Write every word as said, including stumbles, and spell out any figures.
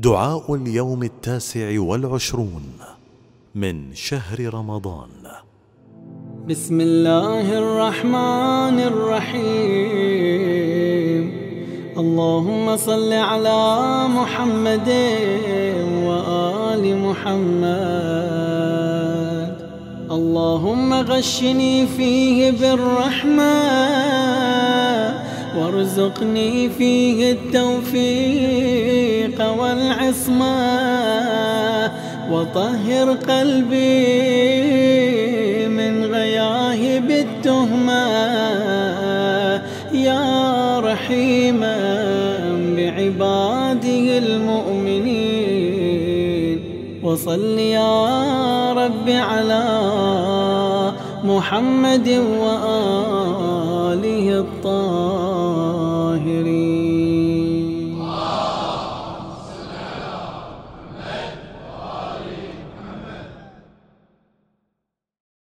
دعاء اليوم التاسع والعشرون من شهر رمضان. بسم الله الرحمن الرحيم. اللهم صل على محمد وآل محمد. اللهم غشني فيه بالرحمة وارزقني فيه التوفيق والعصمة، وطهر قلبي من غياهب التهمة يا رحيما بعباده المؤمنين. وصل يا رب على محمد وآله الطاهرين.